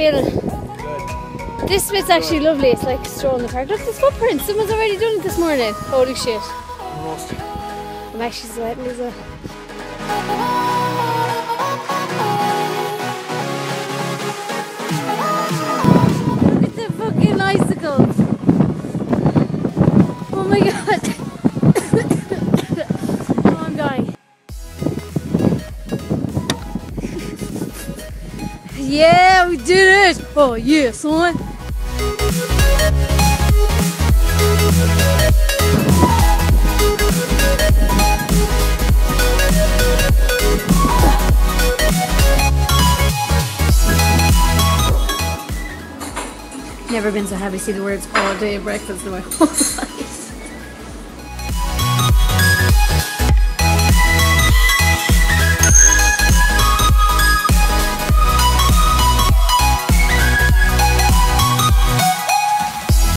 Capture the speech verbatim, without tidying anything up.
feeling? Good. This bit's actually Good. lovely. It's like a stroll in the park. Look, there's footprints. Someone's already done it this morning. Holy shit. I'm roasting. I'm actually sweating as well. Oh my god. Oh, I'm dying. Yeah, we did it. Oh yeah, son. Never been so happy to see the words all day at breakfast in my whole life.